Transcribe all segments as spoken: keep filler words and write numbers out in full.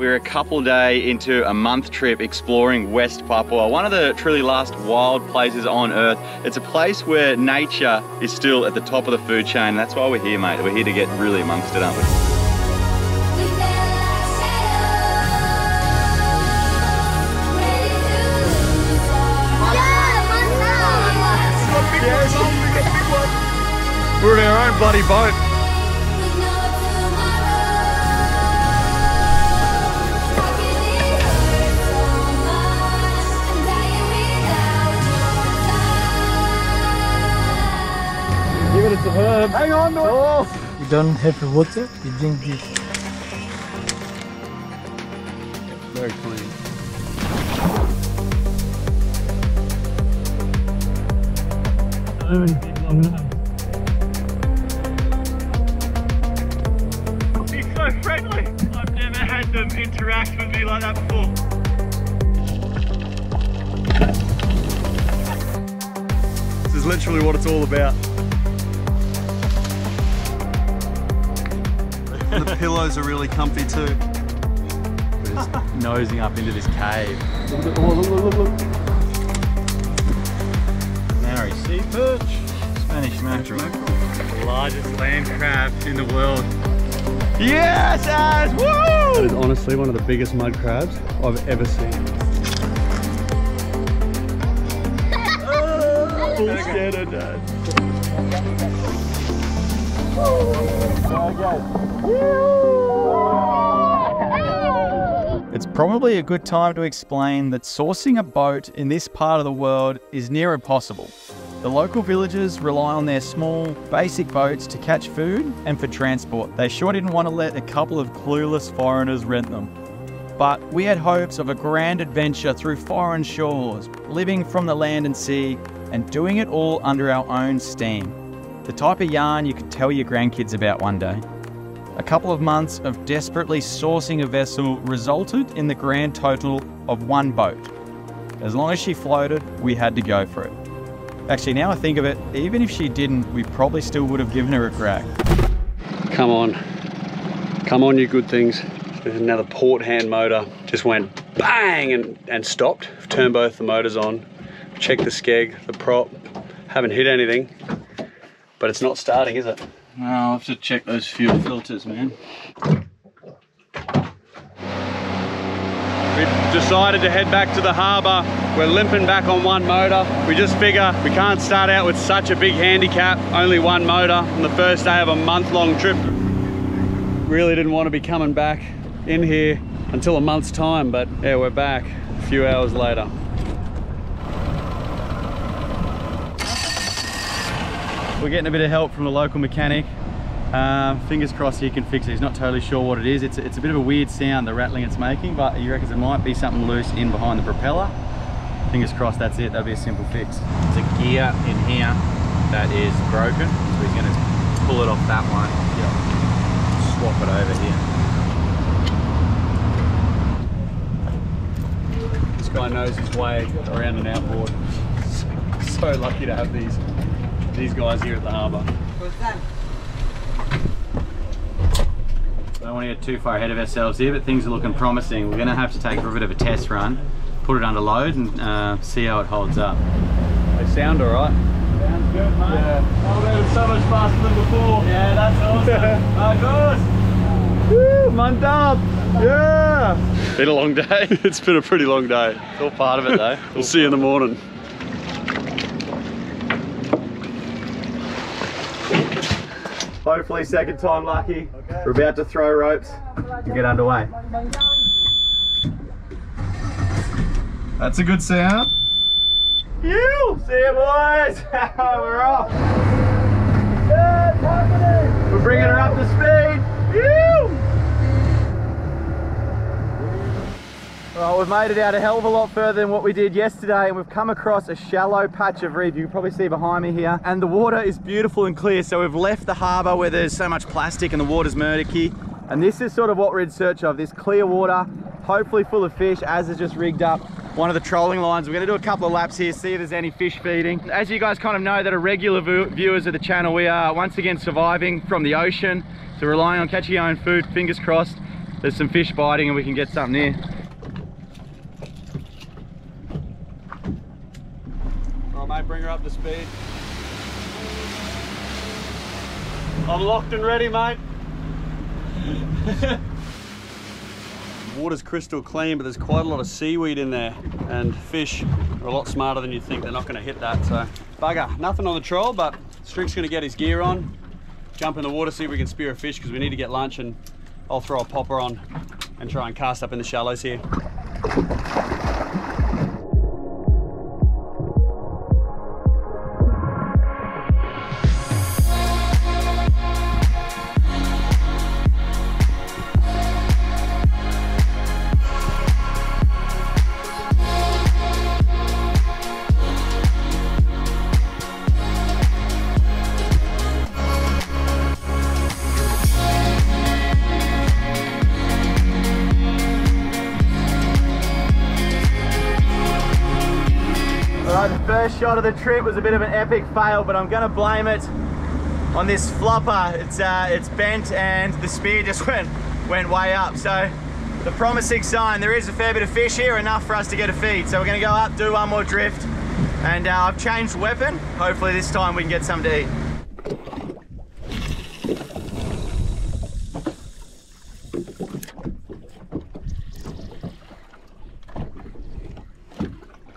We're a couple day into a month trip exploring West Papua, one of the truly last wild places on earth. It's a place where nature is still at the top of the food chain. That's why we're here, mate. We're here to get really amongst it, aren't we? We're in our own bloody boat. Give it a herb. Hang on. Oh. You don't have water, you drink this. Very clean. I haven't been long enough. Friendly. I've never had them interact with me like that before. This is literally what it's all about. And the pillows are really comfy too. We're just nosing up into this cave. Oh, look, look, look, look. Maori sea perch, Spanish mackerel. The largest land crabs in the world. Yes, Az! Woo! That is honestly one of the biggest mud crabs I've ever seen. Oh, full standard, Dad. It's probably a good time to explain that sourcing a boat in this part of the world is near impossible. The local villagers rely on their small, basic boats to catch food and for transport. They sure didn't want to let a couple of clueless foreigners rent them. But we had hopes of a grand adventure through foreign shores, living from the land and sea, and doing it all under our own steam. The type of yarn you could tell your grandkids about one day. A couple of months of desperately sourcing a vessel resulted in the grand total of one boat. As long as she floated, we had to go for it. Actually, now I think of it, even if she didn't, we probably still would have given her a crack. Come on. Come on, you good things. Now the port hand motor just went bang and, and stopped. I've turned both the motors on. Checked the skeg, the prop. Haven't hit anything. But it's not starting, is it? No, I'll have to check those fuel filters, man. We've decided to head back to the harbour. We're limping back on one motor. We just figure we can't start out with such a big handicap, only one motor on the first day of a month-long trip. Really didn't want to be coming back in here until a month's time, but yeah, we're back a few hours later. We're getting a bit of help from the local mechanic. Uh, fingers crossed he can fix it. He's not totally sure what it is. It's a, it's a bit of a weird sound, the rattling it's making, but he reckons it might be something loose in behind the propeller. Fingers crossed that's it. That'll be a simple fix. It's a gear in here that is broken, so he's going to pull it off that one, yeah. Swap it over here. This guy knows his way around an outboard. So lucky to have these, these guys here at the harbour. I don't want to get too far ahead of ourselves here, but things are looking promising. We're going to have to take for a bit of a test run, put it under load and uh, see how it holds up. They sound alright. Sounds good, mate. Yeah. Oh, they were so much faster than before. Yeah, that's awesome. My gosh. Woo, month up. Yeah. Been a long day. It's been a pretty long day. It's all part of it though. We'll see you in the morning. Hopefully second time lucky. Okay. We're about to throw ropes and get underway. That's a good sound. You see you boys! We're off! Yeah, we're bringing her up to speed! You! Well, we've made it out a hell of a lot further than what we did yesterday, and we've come across a shallow patch of reef. You can probably see behind me here, and the water is beautiful and clear. So we've left the harbour where there's so much plastic and the water's murky, and this is sort of what we're in search of, this clear water, hopefully full of fish. Az has just rigged up one of the trolling lines. We're going to do a couple of laps here, see if there's any fish feeding. As you guys kind of know that are regular viewers of the channel, we are once again surviving from the ocean, so relying on catching our own food, fingers crossed. there's some fish biting and we can get something here. Oh mate, bring her up to speed. I'm locked and ready, mate. Water's crystal clean, but there's quite a lot of seaweed in there, and fish are a lot smarter than you'd think. They're not going to hit that, so bugger. Nothing on the troll, but Strick's going to get his gear on, jump in the water, see if we can spear a fish, because we need to get lunch, and I'll throw a popper on and try and cast up in the shallows here. First shot of the trip was a bit of an epic fail, but I'm gonna blame it on this flopper. It's uh, it's bent and the spear just went went way up. So the promising sign, there is a fair bit of fish here, enough for us to get a feed. So we're gonna go up, do one more drift, and uh, I've changed weapon. Hopefully this time we can get something to eat.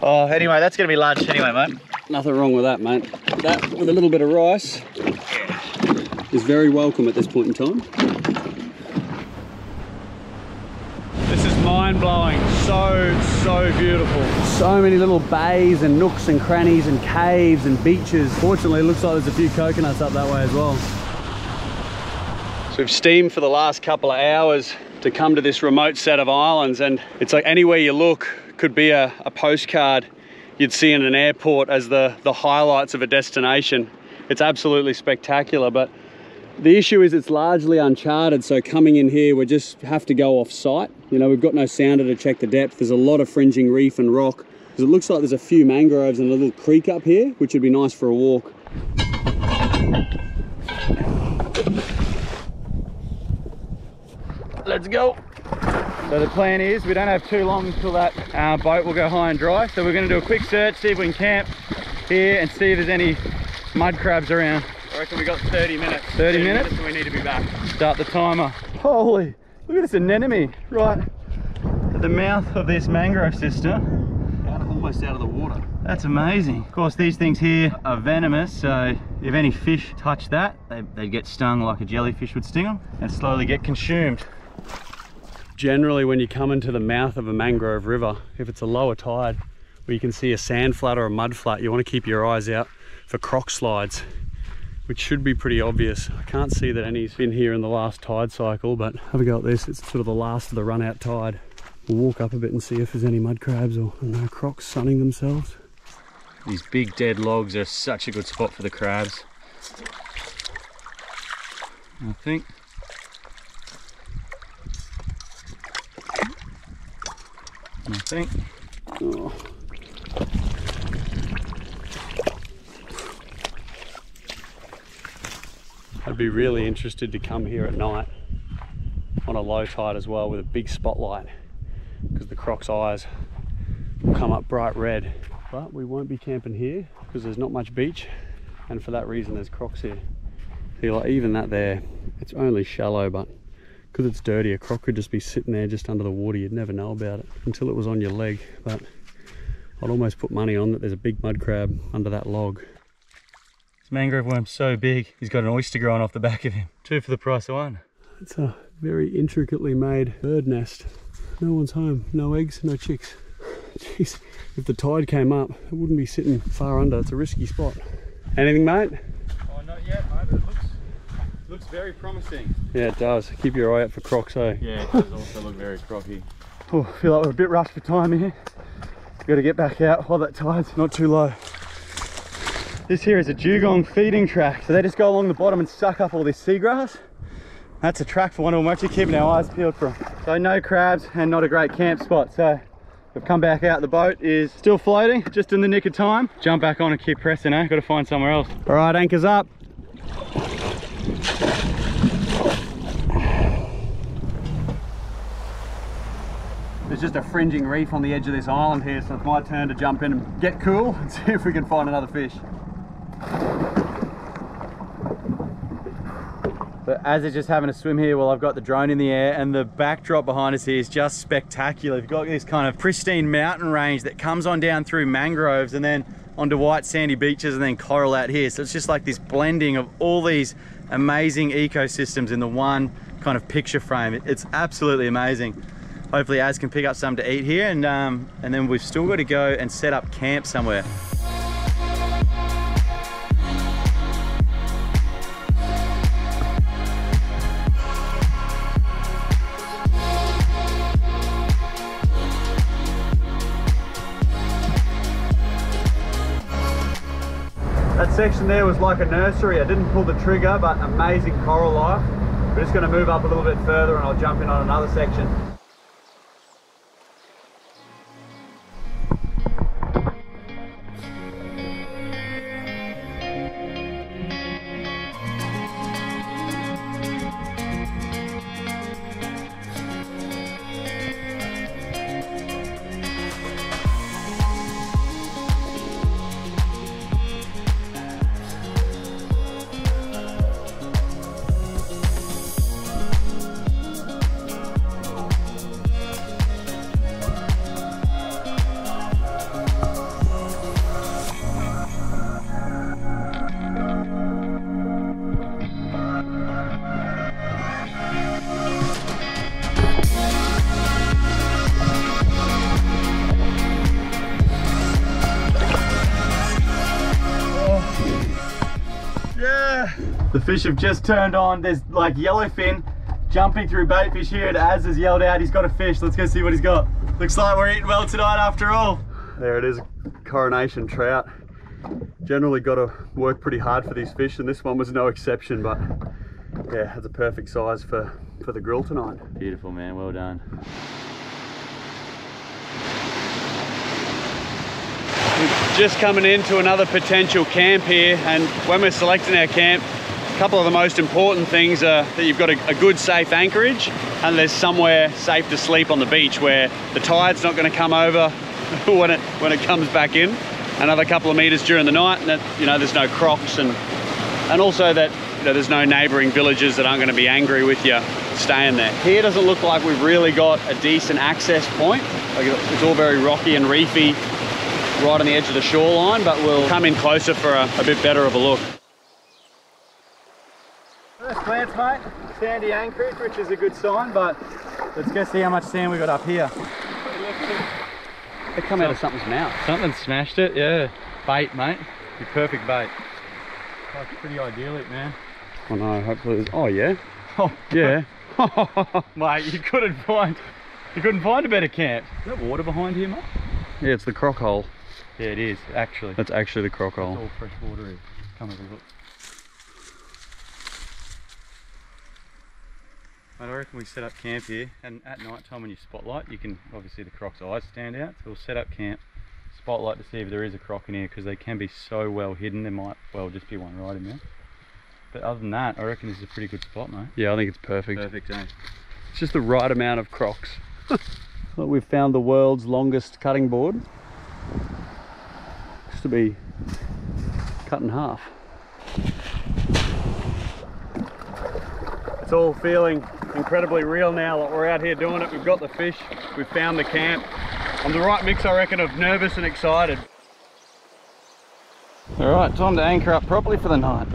Oh, anyway, that's going to be lunch anyway, mate. Nothing wrong with that, mate. That, with a little bit of rice, is very welcome at this point in time. This is mind-blowing. So, so beautiful. So many little bays and nooks and crannies and caves and beaches. Fortunately, it looks like there's a few coconuts up that way as well. So we've steamed for the last couple of hours to come to this remote set of islands, and it's like anywhere you look, could be a, a postcard you'd see in an airport as the, the highlights of a destination. It's absolutely spectacular, but the issue is it's largely uncharted, so coming in here, we just have to go off site. You know, we've got no sounder to check the depth. There's a lot of fringing reef and rock, because it looks like there's a few mangroves and a little creek up here, which would be nice for a walk. Let's go. So the plan is we don't have too long until that uh, boat will go high and dry. So we're going to do a quick search, see if we can camp here and see if there's any mud crabs around. I reckon we got thirty minutes. thirty, thirty minutes? minutes and we need to be back. Start the timer. Holy, look at this anemone right at the mouth of this mangrove system. Out of, almost out of the water. That's amazing. Of course, these things here are venomous, so if any fish touch that, they, they'd get stung like a jellyfish would sting them and slowly get consumed. Generally, when you come into the mouth of a mangrove river, if it's a lower tide where you can see a sand flat or a mud flat, you want to keep your eyes out for croc slides, which should be pretty obvious. I can't see that any's been here in the last tide cycle, but have a go at this. It's sort of the last of the run out tide. We'll walk up a bit and see if there's any mud crabs or no crocs sunning themselves. These big dead logs are such a good spot for the crabs, I think. I think. Oh. I'd be really interested to come here at night on a low tide as well with a big spotlight, because the croc's eyes will come up bright red. But we won't be camping here because there's not much beach, and for that reason there's crocs here. See, like even that there, it's only shallow, but because it's dirty, a croc could just be sitting there just under the water. You'd never know about it until it was on your leg, but I'd almost put money on that there's a big mud crab under that log. This mangrove worm's so big, he's got an oyster growing off the back of him. Two for the price of one. It's a very intricately made bird nest. No one's home, no eggs, no chicks. Jeez, if the tide came up, it wouldn't be sitting far under. It's a risky spot. Anything, mate? Oh, not yet, mate, but it looks Looks very promising. Yeah, it does. Keep your eye out for crocs, eh? Yeah, it does also look very crocky. Oh, I feel like we're a bit rushed for time here. Got to get back out while that tide's not too low. This here is a dugong feeding track. So they just go along the bottom and suck up all this seagrass. That's a track for one of them. We're actually keeping our eyes peeled for them. So no crabs and not a great camp spot. So we've come back out. The boat is still floating, just in the nick of time. Jump back on and keep pressing, eh? Got to find somewhere else. All right, anchors up. There's just a fringing reef on the edge of this island here, so it's my turn to jump in and get cool and see if we can find another fish. So Az is just having a swim here while I've got the drone in the air, and the backdrop behind us here is just spectacular. You've got this kind of pristine mountain range that comes on down through mangroves and then onto white sandy beaches and then coral out here. So it's just like this blending of all these amazing ecosystems in the one kind of picture frame. It's absolutely amazing. Hopefully Az can pick up some to eat here, and, um, and then we've still got to go and set up camp somewhere. That section there was like a nursery. I didn't pull the trigger, but amazing coral life. We're just going to move up a little bit further and I'll jump in on another section. The fish have just turned on. There's like yellowfin jumping through bait fish here, and Az has yelled out he's got a fish. Let's go see what he's got. Looks like we're eating well tonight after all. There it is, coronation trout. Generally got to work pretty hard for these fish, and this one was no exception, but yeah, that's a perfect size for, for the grill tonight. Beautiful, man, well done. We're just coming into another potential camp here, and when we're selecting our camp, a couple of the most important things are that you've got a, a good safe anchorage, and there's somewhere safe to sleep on the beach where the tide's not going to come over when it when it comes back in another couple of meters during the night, and that, you know, there's no crocs, and and also that, you know, there's no neighboring villages that aren't going to be angry with you staying there. Here doesn't look like we've really got a decent access point. Like it's all very rocky and reefy right on the edge of the shoreline, but we'll come in closer for a, a bit better of a look. First glance, mate, sandy anchorage, which is a good sign, but let's go see how much sand we got up here. It come out of something's mouth. Something smashed it, yeah. Bait, mate. Your perfect bait. That's pretty idyllic, man. I know, hopefully it was... Oh, yeah? Oh, yeah. Mate, you couldn't find... You couldn't find a better camp. Is that water behind here, mate? Yeah, it's the croc hole. Yeah, it is, actually. That's actually the croc hole. That's all fresh water is. Come have a look. I reckon we set up camp here, and at night time when you spotlight, you can obviously the croc's eyes stand out, so we'll set up camp, spotlight to see if there is a croc in here, because they can be so well hidden, there might well just be one right in there. But other than that, I reckon this is a pretty good spot, mate. Yeah, I think it's perfect. Perfect, eh? It's just the right amount of crocs. Well, we've found the world's longest cutting board. Looks to be cut in half. It's all feeling incredibly real now. Like we're out here doing it, we've got the fish, we've found the camp. I'm the right mix, I reckon, of nervous and excited. All right, time to anchor up properly for the night.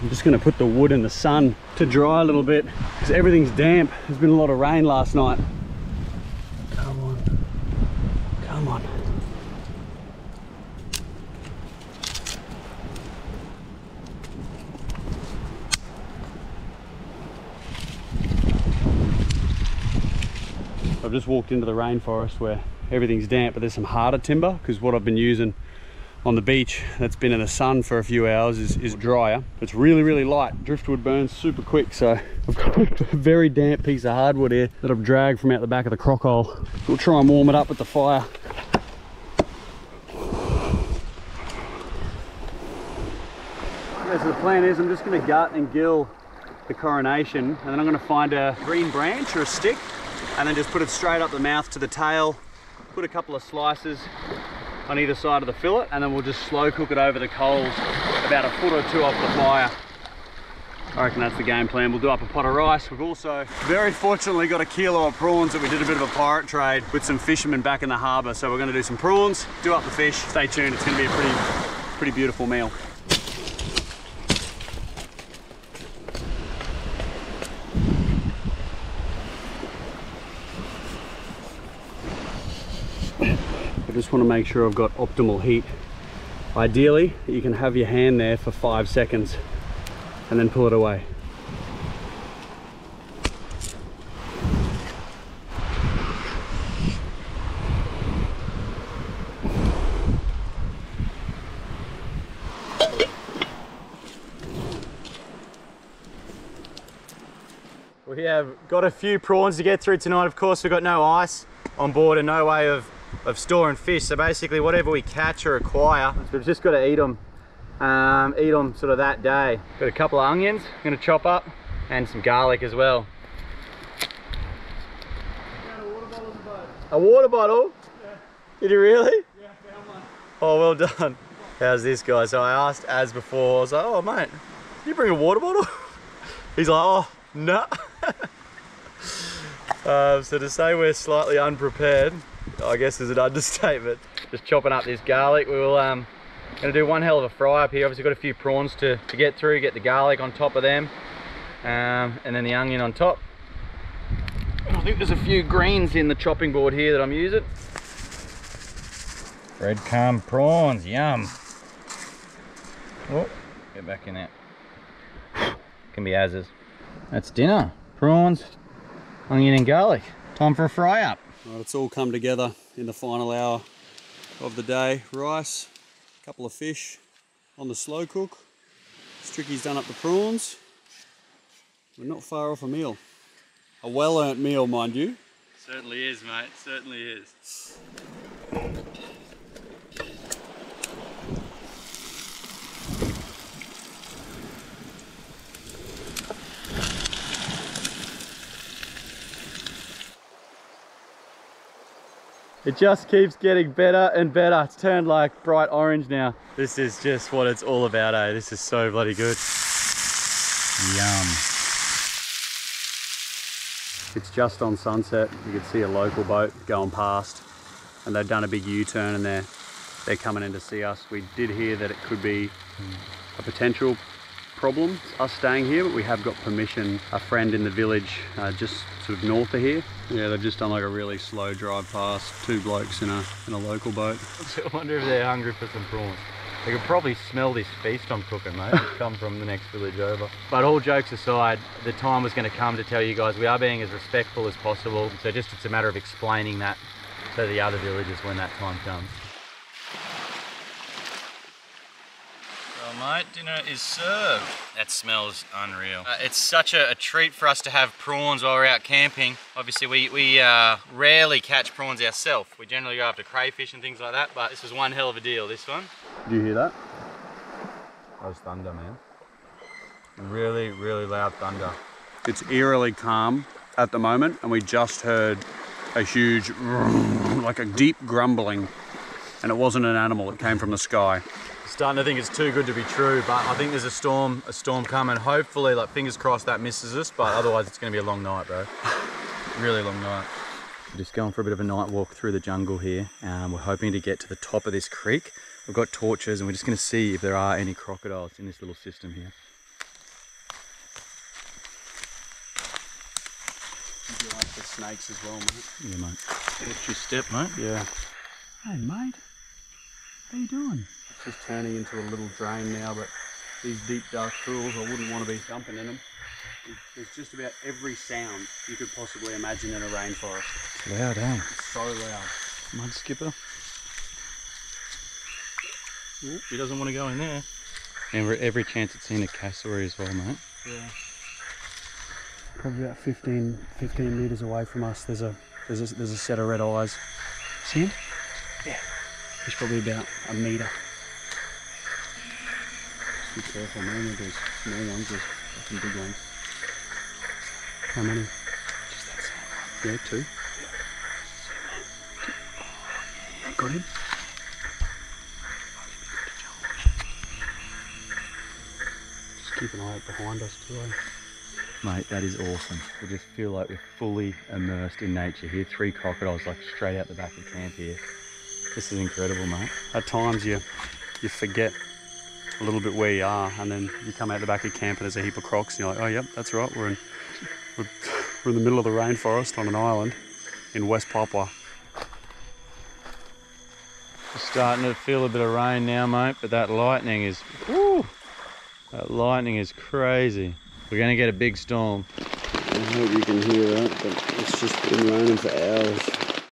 I'm just going to put the wood in the sun to dry a little bit because everything's damp. There's been a lot of rain last night. Come on. Come on. I've just walked into the rainforest where everything's damp, but there's some harder timber because what I've been using on the beach that's been in the sun for a few hours is, is drier. It's really, really light. Driftwood burns super quick, so I've got a very damp piece of hardwood here that I've dragged from out the back of the croc hole. We'll try and warm it up with the fire. Yeah, so the plan is I'm just going to gut and gill the coronation, and then I'm going to find a green branch or a stick and then just put it straight up the mouth to the tail, put a couple of slices on either side of the fillet, and then we'll just slow cook it over the coals about a foot or two off the fire. I reckon that's the game plan. We'll do up a pot of rice. We've also very fortunately got a kilo of prawns that we did a bit of a pirate trade with some fishermen back in the harbour. So we're going to do some prawns, do up the fish. Stay tuned, it's going to be a pretty, pretty beautiful meal. I just want to make sure I've got optimal heat. Ideally, you can have your hand there for five seconds. And then pull it away. We have got a few prawns to get through tonight. Of course, we've got no ice on board and no way of, of storing fish. So basically, whatever we catch or acquire, we've just got to eat them. Um, eat them sort of that day. Got a couple of onions I'm going to chop up and some garlic as well. Found a water bottle in the boat. A water bottle? Yeah. Did you really? Yeah, found one. Oh, well done. How's this guy? So I asked Az before, I was like, oh mate, did you bring a water bottle? He's like, oh, no. um, so to say we're slightly unprepared, I guess is an understatement. Just chopping up this garlic. We will um, Gonna do one hell of a fry up here. Obviously got a few prawns to, to get through, get the garlic on top of them, um, and then the onion on top. I think there's a few greens in the chopping board here that I'm using. Breadcrumb prawns, yum. Oh, get back in there. Can be Az's. That's dinner. Prawns, onion and garlic. Time for a fry up. Right, it's all come together in the final hour of the day. Rice. Couple of fish on the slow cook. Stricky's done up the prawns. We're not far off a meal. A well-earned meal, mind you. Certainly is, mate, certainly is. It just keeps getting better and better. It's turned like bright orange now. This is just what it's all about, eh? This is so bloody good. Yum. It's just on sunset. You can see a local boat going past and they've done a big U-turn and they're, they're coming in to see us. We did hear that it could be a potential problem, us staying here, but we have got permission. A friend in the village uh, just sort of north of here. Yeah, they've just done like a really slow drive past, two blokes in a, in a local boat. I wonder if they're hungry for some prawns. They could probably smell this feast I'm cooking, mate. It's come from the next village over. But all jokes aside, the time was going to come to tell you guys we are being as respectful as possible. So just it's a matter of explaining that to the other villagers when that time comes. Mate, dinner is served. That smells unreal. Uh, it's such a, a treat for us to have prawns while we're out camping. Obviously we, we uh, rarely catch prawns ourselves. We generally go after crayfish and things like that, but this was one hell of a deal, this one. Do you hear that? That was thunder, man. Really, really loud thunder. It's eerily calm at the moment, and we just heard a huge, like a deep grumbling, and it wasn't an animal, it came from the sky. Starting to think it's too good to be true, but I think there's a storm, a storm coming. Hopefully, like fingers crossed, that misses us. But otherwise, it's going to be a long night, bro. Really long night. We're just going for a bit of a night walk through the jungle here. Um, we're hoping to get to the top of this creek. We've got torches, and we're just going to see if there are any crocodiles in this little system here. You like the snakes as well, mate. Yeah, mate. Watch your step, mate. Yeah. Hey, mate. How you doing? Just turning into a little drain now, but these deep dark pools, I wouldn't want to be jumping in them. There's just about every sound you could possibly imagine in a rainforest. It's loud, eh? It's so loud. Mud skipper. Ooh, he doesn't want to go in there. And every chance it's seen a cassowary as well, mate. Yeah. Probably about fifteen, fifteen metres away from us, there's a, there's a, there's a set of red eyes. See him? Yeah. He's probably about a metre. Be careful, mainly those small ones, those fucking big ones. How many? Just that same one. Yeah, two. Yeah. Got him. Just keep an eye out behind us too. Eh? Mate, that is awesome. We just feel like we're fully immersed in nature here. Three crocodiles like straight out the back of camp here. This is incredible, mate. At times you you forget a little bit where you are, and then you come out the back of camp and there's a heap of crocs, and you're like, oh yep, that's right, we're in we're, we're in the middle of the rainforest on an island in West Papua. It's starting to feel a bit of rain now, mate, but that lightning is, woo, that lightning is crazy. We're gonna get a big storm. I hope you can hear that, but it's just been raining for hours.